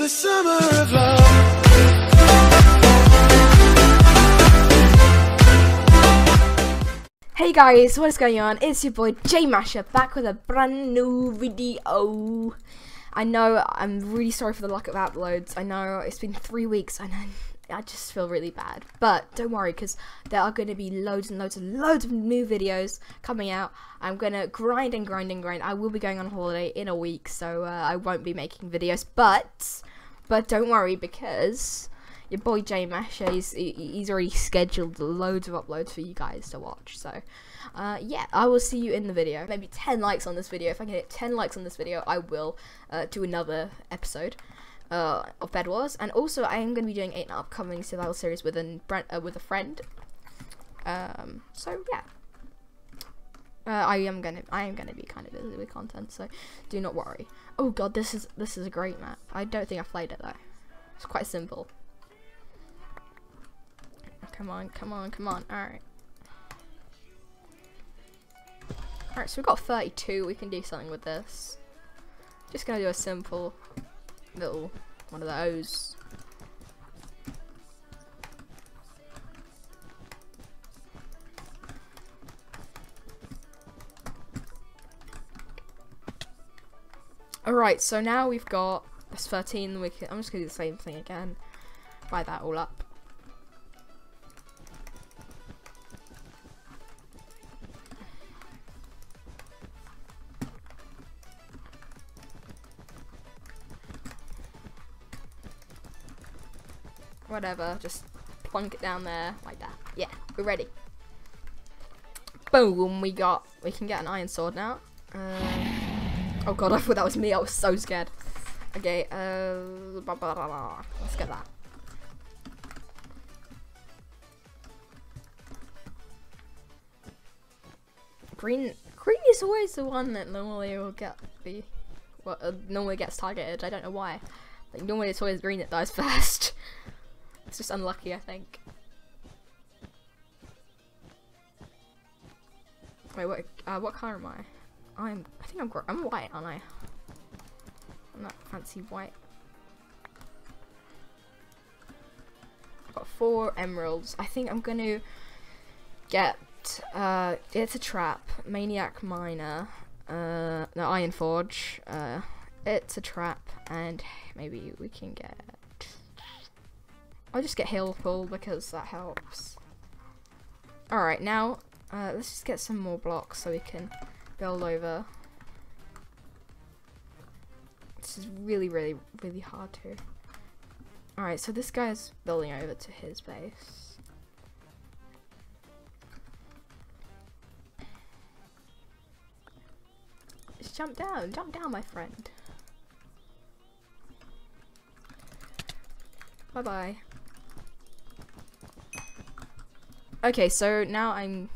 the summer of love. Hey guys, what is going on? It's your boy JayMasher back with a brand new video. I know I'm really sorry for the lack of uploads. I know it's been 3 weeks and I just feel really bad, but don't worry because there are going to be loads and loads and loads of new videos coming out. I'm going to grind and grind and grind. I will be going on holiday in a week, so I won't be making videos, but don't worry because your boy JayMasher, he's already scheduled loads of uploads for you guys to watch, so yeah, I will see you in the video. Maybe 10 likes on this video. If I can hit 10 likes on this video, I will do another episode of Bed Wars, and also I am going to be doing an upcoming survival series with a friend. So yeah, I am gonna be kind of busy with content, so do not worry. Oh god, this is a great map. I don't think I've played it though. It's quite simple. Come on, come on, come on! All right. So we've got 32. We can do something with this. Just gonna do a simple little one of those. Alright, so now we've got this 13, I'm just gonna do the same thing again. Buy that all up. Whatever, just plunk it down there like that. Yeah, we're ready. Boom, we can get an iron sword now. Oh god, I thought that was me. I was so scared. Okay, blah, blah, blah, blah. Let's get that. Green is always the one that normally will get the normally gets targeted. I don't know why. Like normally it's always green that dies first. It's just unlucky, I think. Wait, what colour am I? I think I'm white, aren't I? I'm that fancy white. I've got 4 emeralds. I think I'm gonna get, it's a trap. Maniac Miner. No, Iron Forge. It's a trap, and maybe we can get, I'll just get heal full because that helps. Alright, now let's just get some more blocks so we can build over. This is really, really, really hard to. Alright, so this guy's building over to his base. Just jump down, my friend. Bye bye. Okay, so now I've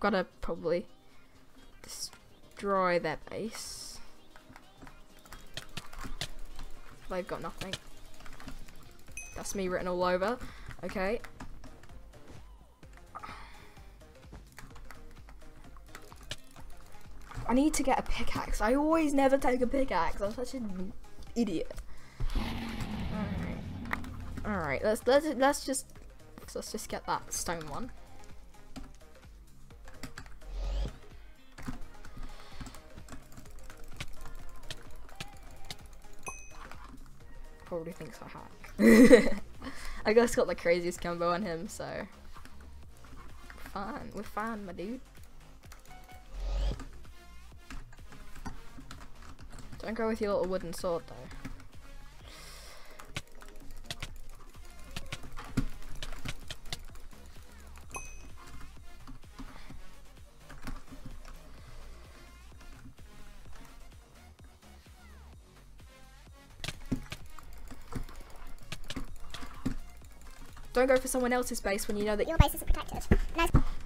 got to probably destroy their base. They've got nothing. That's me written all over. Okay. I need to get a pickaxe. I always never take a pickaxe. I'm such an idiot. All right, let's just get that stone one. Probably thinks I hack. I guess got the craziest combo on him, so fine. We're fine, my dude. Don't go with your little wooden sword though. Don't go for someone else's base when you know that your base isn't protected.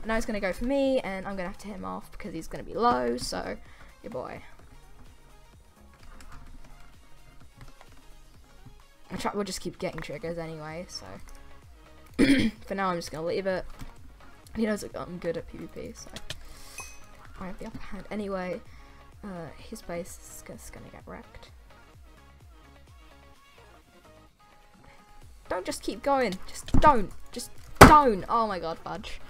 Now he's going to go for me, and I'm going to have to hit him off because he's going to be low, so your boy. We'll just keep getting triggers anyway, so. For now, I'm just going to leave it. He knows that I'm good at PvP, so. I have the upper hand. Anyway, his base is going to get wrecked. don't just keep going. Just don't. Just don't. Oh my god, Fudge.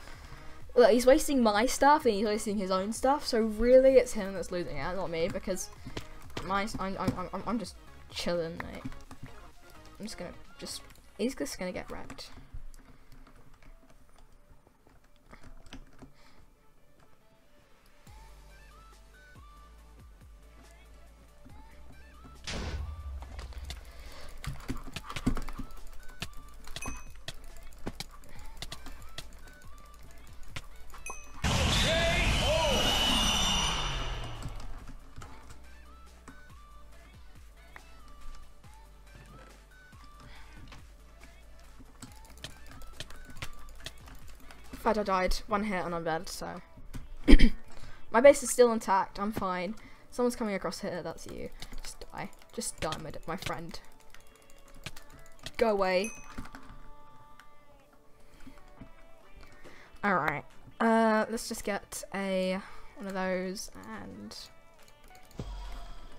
Look, he's wasting my stuff and he's wasting his own stuff. So really, it's him that's losing out, not me, because my I'm just chilling, mate. I'm just gonna he's just gonna get wrecked. But I died, one hit and I'm dead, so. My base is still intact, I'm fine. Someone's coming across here, that's you. Just die. Just die, my friend. Go away. Alright. Let's just get a one of those and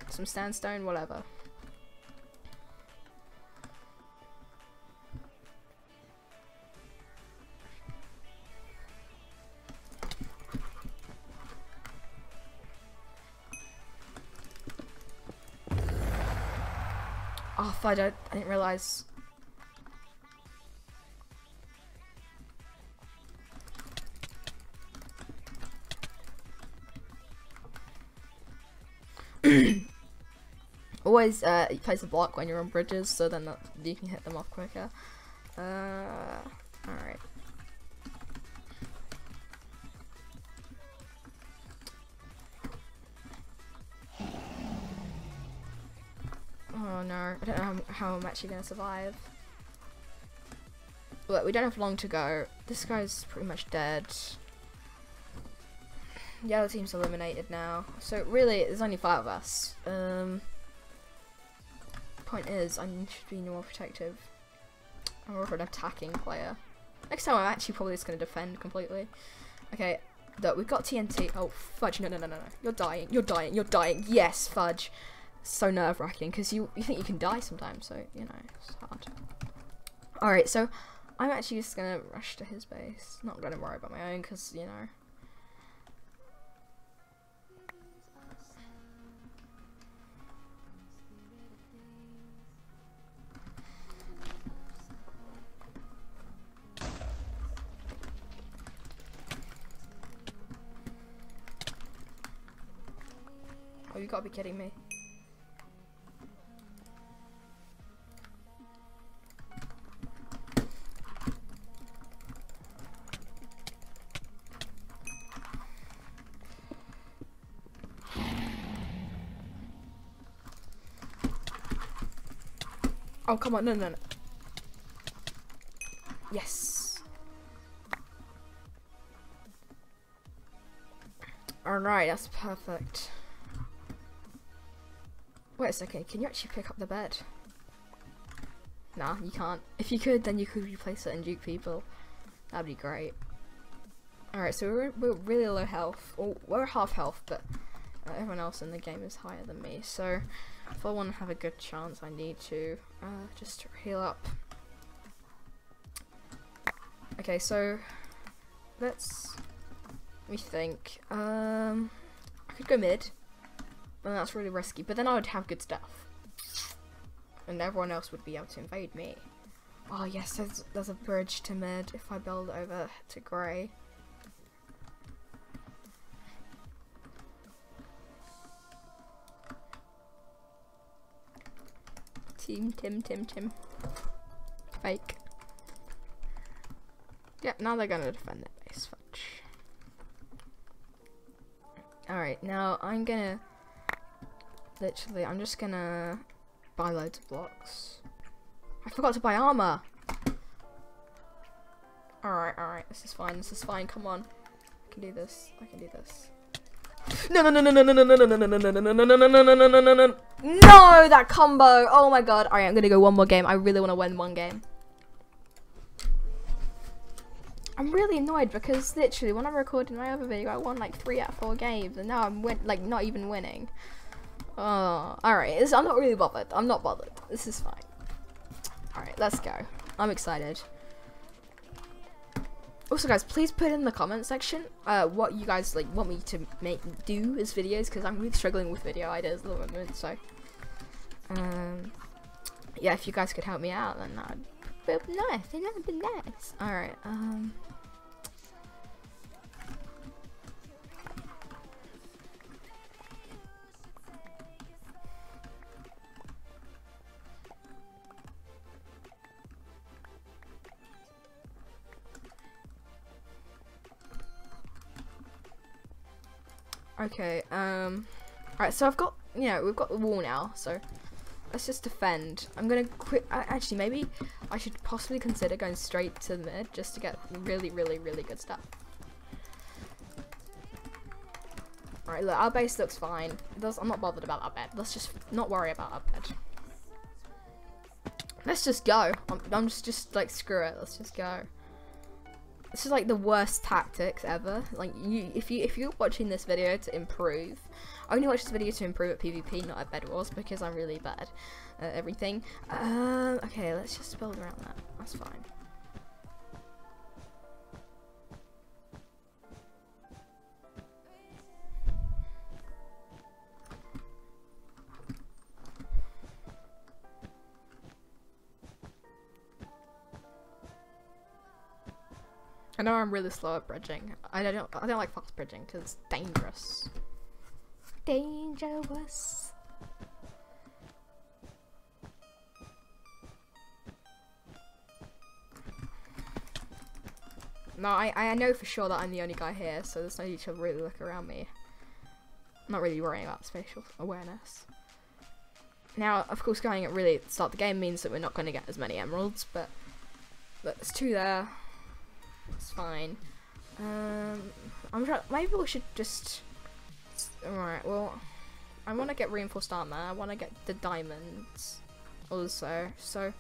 some sandstone, whatever. Oh, I didn't realise. Always you place a block when you're on bridges, so then you can hit them off quicker. Alright. Oh no, I don't know how I'm actually going to survive. Look, we don't have long to go. This guy's pretty much dead. The other team's eliminated now. So really, there's only 5 of us. Point is, I should be more protective. I'm more of an attacking player. Next time I'm actually probably just going to defend completely. Okay, look, we've got TNT. Oh, Fudge, no. You're dying, you're dying. Yes, Fudge. So nerve-wracking because you think you can die sometimes, so you know it's hard. All right, so I'm actually just gonna rush to his base. Not gonna worry about my own because you know. Oh, you gotta be kidding me. Oh, come on, no. Yes. Alright, that's perfect. Wait a second, can you actually pick up the bed? Nah, you can't. If you could, then you could replace it and duke people. That'd be great. Alright, so we're really low health. Well, we're half health, but everyone else in the game is higher than me, so if I want to have a good chance, I need to just heal up. Okay, so let me think. I could go mid, and that's really risky, but then I would have good stuff. And everyone else would be able to invade me. Oh yes, there's a bridge to mid if I build over to grey. Tim. Fake. Yep, now they're gonna defend their base. Fudge. Alright, now I'm gonna. Literally, I'm just gonna buy loads of blocks. I forgot to buy armor! Alright, this is fine, come on. I can do this. No, that combo. Oh my god. Alright, I'm going to go one more game. I really want to win one game. I'm really annoyed because literally when I'm recording my other video, I won like 3 out of 4 games and now I'm like not even winning. Oh, alright. I'm not really bothered. I'm not bothered. This is fine. Alright, let's go. I'm excited. Also, guys, please put in the comment section what you guys like want me to do as videos, because I'm really struggling with video ideas at the moment. So, yeah, if you guys could help me out, then that would be nice. All right. Okay, alright, so I've got, you know, we've got the wall now, so let's just defend. I'm gonna quit, actually, maybe I should possibly consider going straight to the mid just to get really, really, really good stuff. Alright, look, our base looks fine. I'm not bothered about our bed. Let's just not worry about our bed. Let's just go. I'm just like, screw it, let's just go. This is like the worst tactics ever. Like, if you're watching this video to improve, I only watch this video to improve at PvP, not at Bed Wars, because I'm really bad at everything. Okay, let's just build around that. That's fine. I know I'm really slow at bridging. I don't like fast bridging because it's dangerous. Dangerous. No, I know for sure that I'm the only guy here, so there's no need to really look around me. I'm not really worrying about spatial awareness. Now, of course, going at really start the game means that we're not going to get as many emeralds, but there's two there. It's fine. Maybe we should just. Alright, well, I want to get reinforced armor. I want to get the diamonds also, so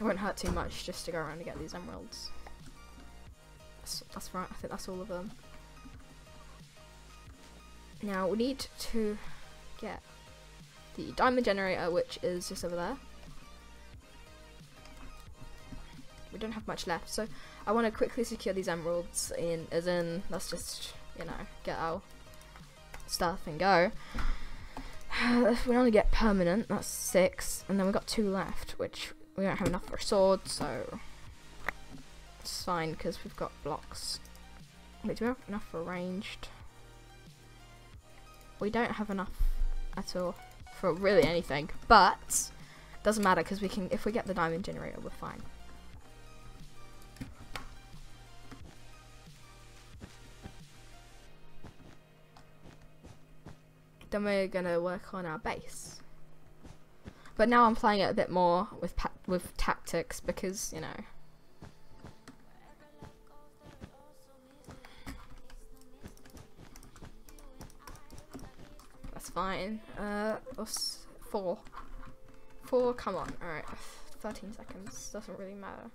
it won't hurt too much just to go around and get these emeralds. That's right. I think that's all of them. Now we need to get the diamond generator, which is just over there. We don't have much left, so I want to quickly secure these emeralds in, as in, let's just, you know, get our stuff and go. We only get permanent, that's 6, and then we've got 2 left, which we don't have enough for a sword, so it's fine because we've got blocks. Wait, do we have enough for ranged? We don't have enough at all for really anything, but doesn't matter because we can, if we get the diamond generator, we're fine. Then we're gonna work on our base. But now I'm playing it a bit more with tactics because, you know. That's fine. 4. Come on. Alright. 13 seconds. Doesn't really matter.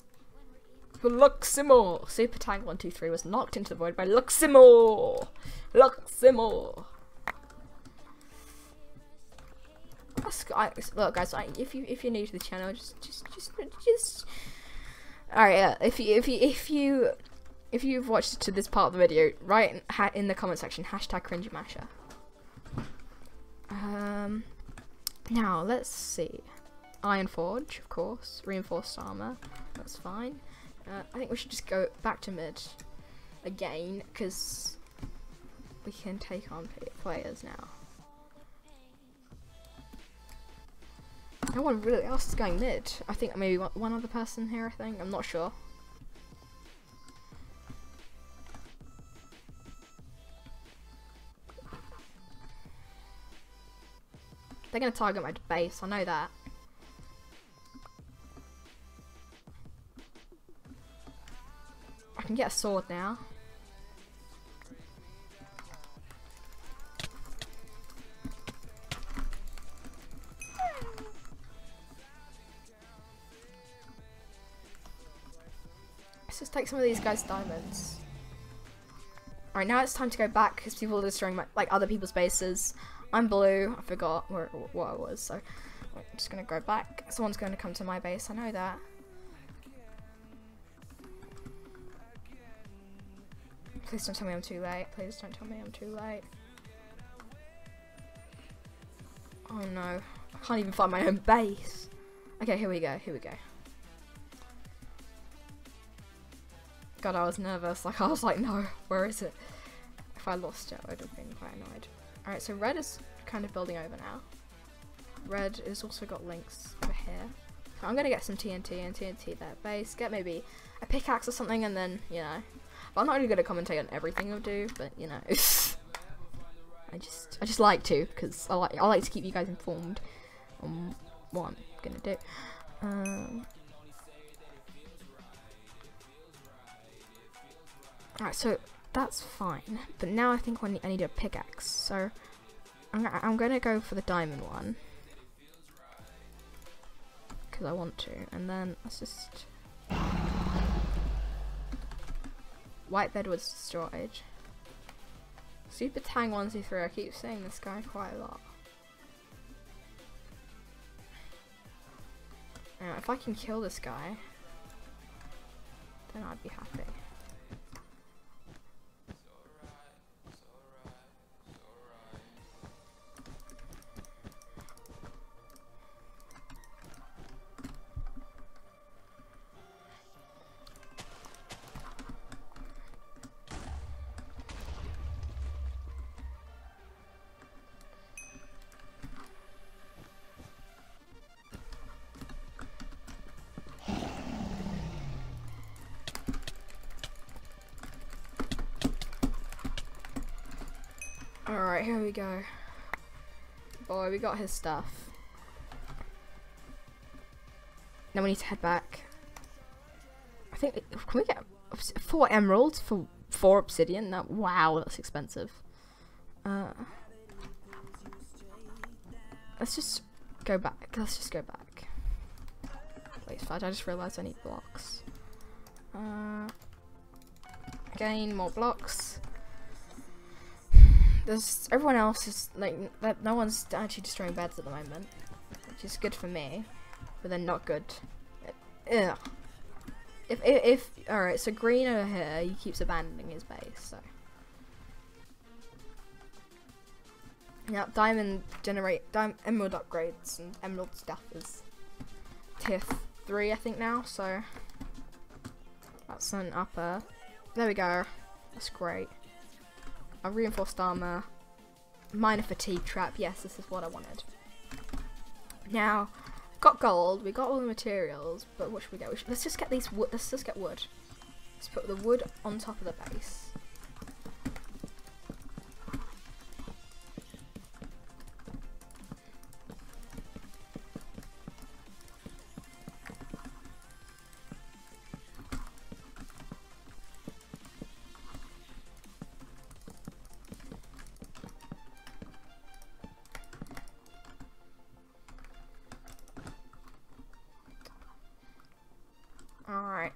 Luximor! Super Tank 123 was knocked into the void by Luximor! Luximor! Look, guys. If you're new to the channel, just. All right. Yeah, if you've watched to this part of the video, write in the comment section #JayMasher. Now let's see. Iron Forge, of course. Reinforced armor. That's fine. I think we should just go back to mid again because we can take on players now. No one really else is going mid. I think maybe one other person here, I think. I'm not sure. They're going to target my base, I know that. I can get a sword now. Just take some of these guys' diamonds. Alright, now it's time to go back because people are destroying my, like, other people's bases. I'm Blue. I forgot what I was, so I'm just gonna go back. Someone's gonna come to my base, I know that. Please don't tell me I'm too late. Please don't tell me I'm too late. Oh no, I can't even find my own base. Okay, here we go, here we go. God, I was nervous, like I was like, no, where is it? If I lost it, I would have been quite annoyed. Alright, so red is kind of building over now. Red has also got links over here. So I'm gonna get some TNT and TNT their base, get maybe a pickaxe or something, and then, you know. But I'm not really gonna commentate on everything I do, but you know. I just like to, because I like to keep you guys informed on what I'm gonna do. Alright, so that's fine, but now I think I need a pickaxe, so I'm gonna go for the diamond one because I want to, and then let's just white bed was destroyed. Super Tang 123. I keep saying this guy quite a lot. Now, if I can kill this guy, then I'd be happy. Alright, here we go. Boy, we got his stuff. Now we need to head back. I think, can we get 4 emeralds for 4 obsidian? That, wow, that's expensive. Let's just go back. Let's just go back. Wait, I just realised I need blocks. Again, more blocks. There's, everyone else is like, no one's actually destroying beds at the moment, which is good for me, but then not good. Ugh. If all right, so green over here, he keeps abandoning his base. So yeah, diamond emerald upgrades and emerald stuff is tier 3, I think now. So that's an upper. There we go. That's great. A reinforced armor, minor fatigue trap, yes, this is what I wanted. Now, got gold, we got all the materials, but what should we get? Let's just get these wood, let's just get wood. Let's put the wood on top of the base.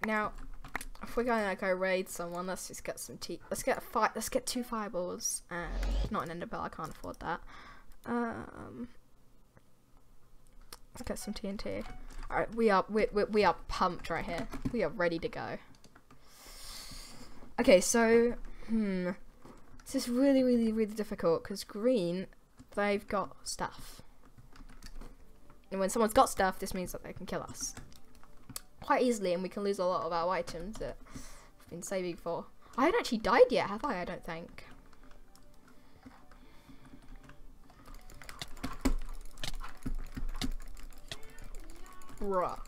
Now, if we're gonna like, go raid someone, let's just get some tea. Let's get 2 fireballs and not an enderbell. I can't afford that. Let's get some TNT. All right, we are pumped right here. We are ready to go. Okay, so this is really, really, really difficult because green, they've got stuff, and when someone's got stuff, this means that they can kill us quite easily, and we can lose a lot of our items that I've been saving for. I haven't actually died yet, have I? I don't think. Bruh.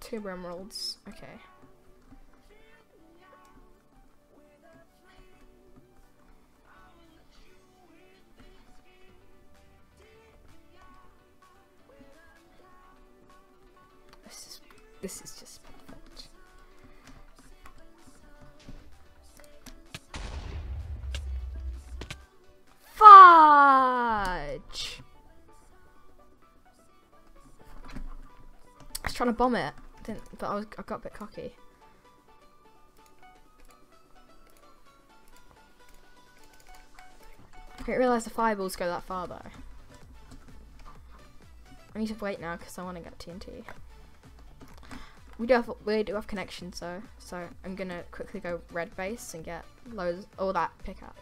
2 emeralds. Okay. This is just perfect. Fudge! I was trying to bomb it, but I got a bit cocky. I didn't realise the fireballs go that far though. I need to wait now because I want to get TNT. We do have connections though, so I'm gonna quickly go red base and get loads all that pickup.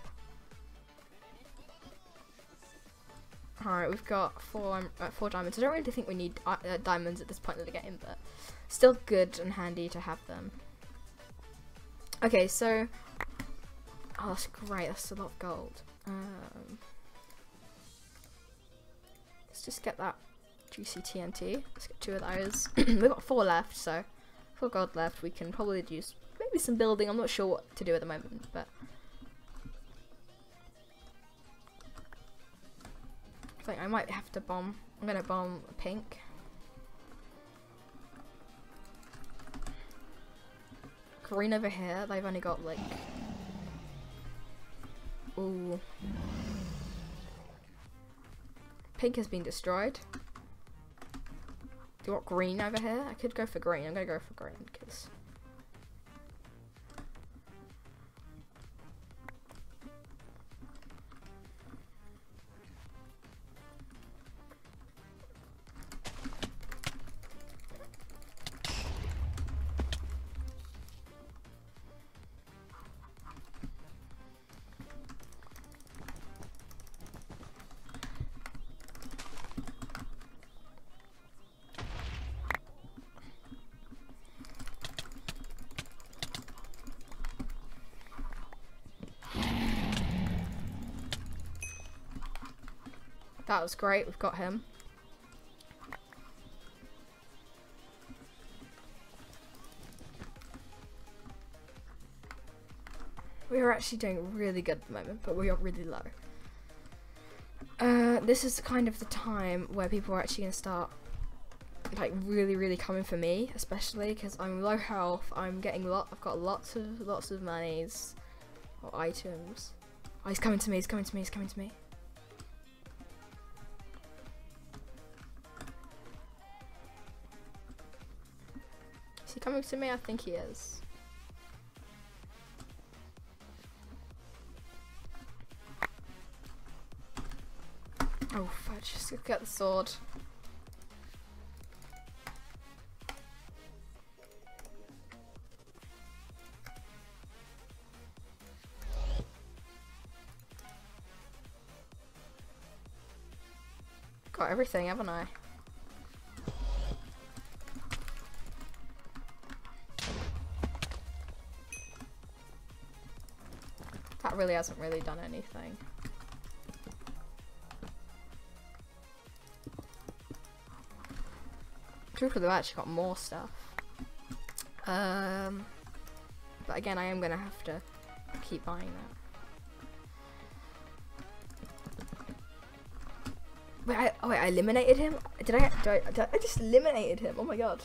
Alright, we've got four diamonds. I don't really think we need diamonds at this point of the game, but still good and handy to have them. Okay, so oh, that's great. That's a lot of gold. Let's just get that juicy TNT. Let's get two of those. We've got four left, so 4 gold left. We can probably use maybe some building. I'm not sure what to do at the moment, but I think I might have to bomb. I'm gonna bomb pink. Green over here, they've only got like... Ooh. Pink has been destroyed. Do you want green over here? I could go for green. I'm gonna go for green because... That was great, we've got him. We are actually doing really good at the moment, but we are really low. This is kind of the time where people are actually going to start like really coming for me, especially because I'm low health, I'm getting I've got lots of monies or items. Oh, he's coming to me, he's coming to me, he's coming to me. Is he coming to me? I think he is. Oh fudge, just get the sword. Got everything, haven't I? Really hasn't really done anything. Truthfully, I've actually got more stuff. But again, I am gonna have to keep buying that. Wait, I eliminated him? Did I just eliminated him? Oh my god.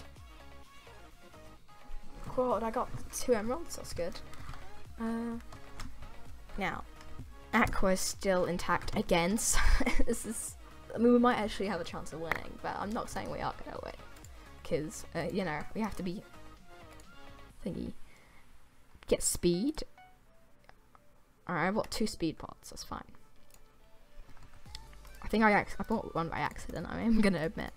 God, I got 2 emeralds, that's good. Now, Aqua is still intact again, so this is, I mean, we might actually have a chance of winning, but I'm not saying we are going to win, because, you know, we have to be thingy. Get speed. Alright, I bought 2 speed pots, that's fine. I think I bought one by accident, I am going to admit.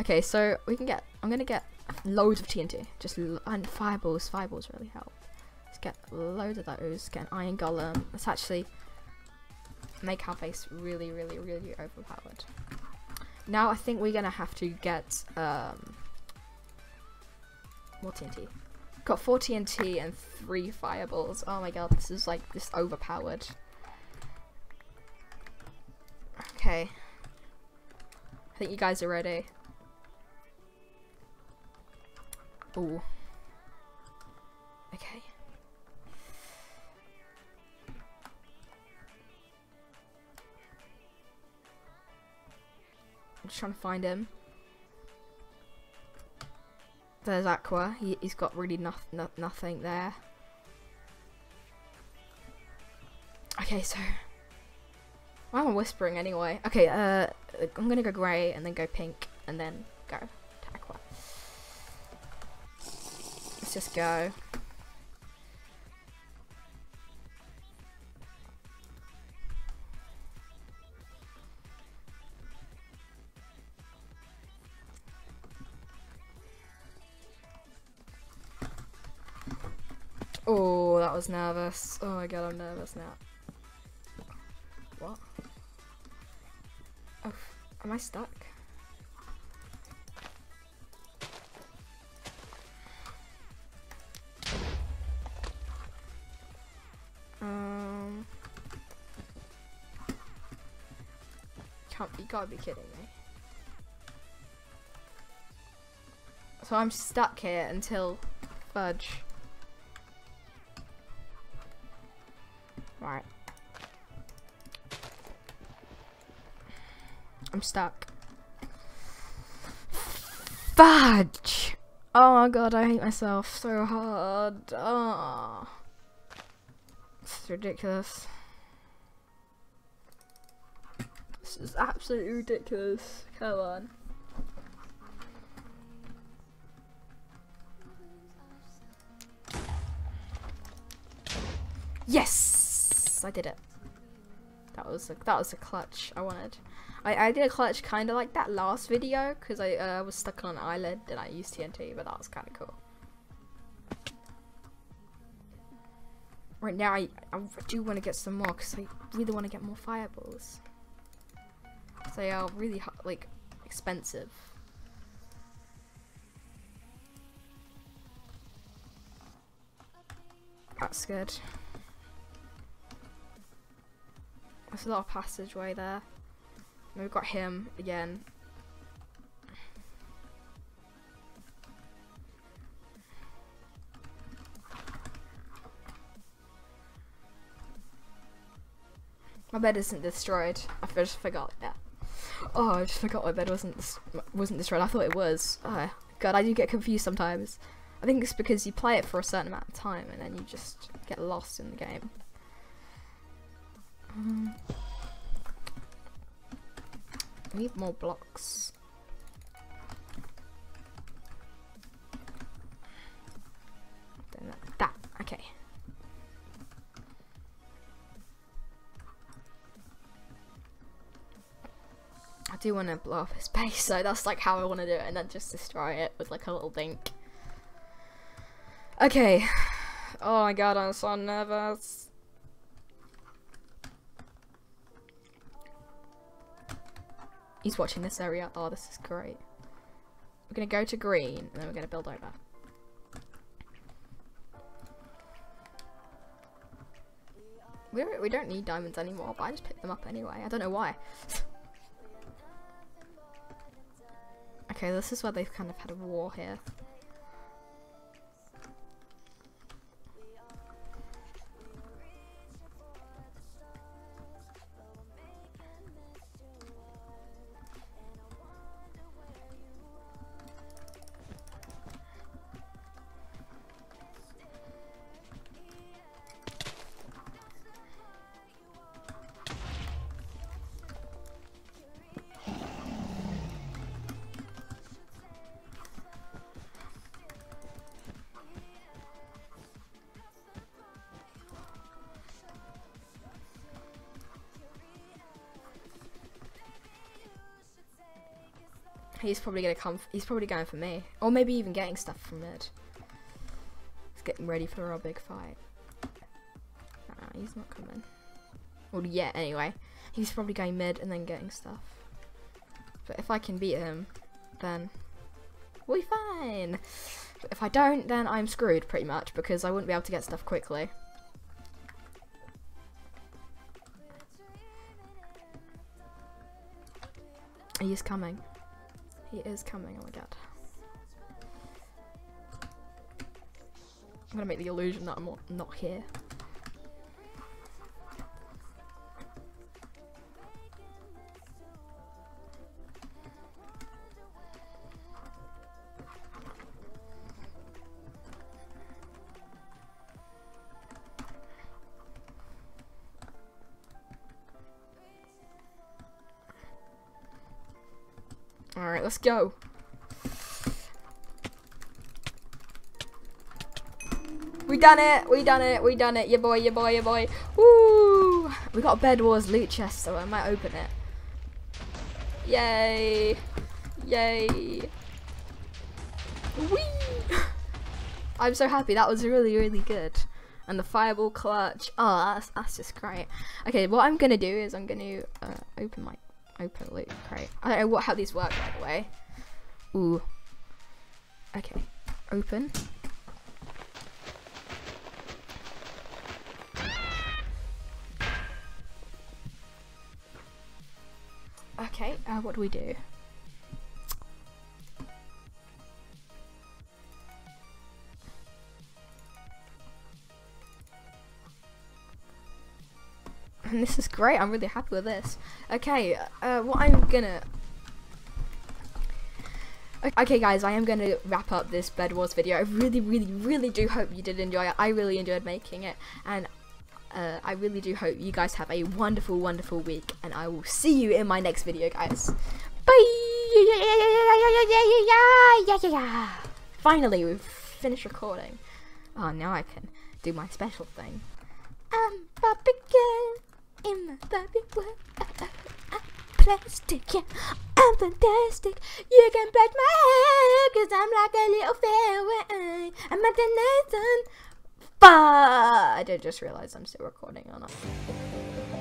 Okay, so we can get, I'm going to get loads of TNT, just, and fireballs really help. Get loads of those, get an iron golem. Let's actually make our base really overpowered. Now I think we're gonna have to get more TNT. Got 4 TNT and 3 fireballs. Oh my god, this is like this overpowered. Okay. I think you guys are ready. Ooh. Okay. Just trying to find him. There's Aqua. He's got really nothing there. Okay, so why am I whispering anyway? Okay, I'm gonna go grey and then go pink and then go to Aqua. Let's just go. Oh, that was nervous. Oh my god, I'm nervous now. What? Oh, am I stuck? You gotta be kidding me. So I'm stuck here until fudge. Right. I'm stuck. Fudge! Oh my god, I hate myself so hard. Oh. This is ridiculous. This is absolutely ridiculous. Come on. Yes, I did it. That was a clutch I wanted. I did a clutch kind of like that last video because I was stuck on an island and I used TNT, but that was kind of cool. Right now I do want to get some more because I really want to get more fireballs. They are really like expensive. That's good. There's a lot of passageway there. And we've got him again. My bed isn't destroyed. I just forgot that. Oh, I just forgot my bed wasn't destroyed. I thought it was. Oh god, I do get confused sometimes. I think it's because you play it for a certain amount of time and then you just get lost in the game. We need more blocks. Then that. Okay. I do want to blow up his base, so that's like how I want to do it, and then just destroy it with like a little dink. Okay. Oh my god, I'm so nervous. He's watching this area. Oh, this is great. We're gonna go to green, and then we're gonna build over. We don't need diamonds anymore, but I just picked them up anyway. I don't know why. Okay, this is where they've kind of had a war here. He's probably gonna come. He's probably going for me, or maybe even getting stuff from it. He's getting ready for our big fight. Nah, he's not coming. Well, yeah. Anyway, he's probably going mid and then getting stuff. But if I can beat him, then we're fine. But if I don't, then I'm screwed pretty much because I wouldn't be able to get stuff quickly. He's coming. He is coming, oh my god. I'm gonna make the illusion that I'm not here. Alright, let's go. We done it, we done it, we done it. Your boy, your boy, your boy. Woo! We got a Bed Wars loot chest, so I might open it. Yay! Yay! Whee! I'm so happy. That was really, really good. and the fireball clutch. Oh, that's just great. Okay, what I'm gonna do is I'm gonna open my open loot crate. I don't know how these work, by the way. Ooh. Okay, open. Okay, what do we do? And this is great, I'm really happy with this. Okay, what I'm gonna... Okay guys, I am going to wrap up this Bed Wars video. I really, really, really do hope you did enjoy it. I really enjoyed making it, and I really do hope you guys have a wonderful, wonderful week, and I will see you in my next video, guys. Bye! Finally, we've finished recording. Oh, now I can do my special thing. I'm barbecue in my barbecue. Plastic, yeah, I'm fantastic. You can brush my hair, cause I'm like a little fairy. I'm at the Nathan. But I did just realize I'm still recording or not.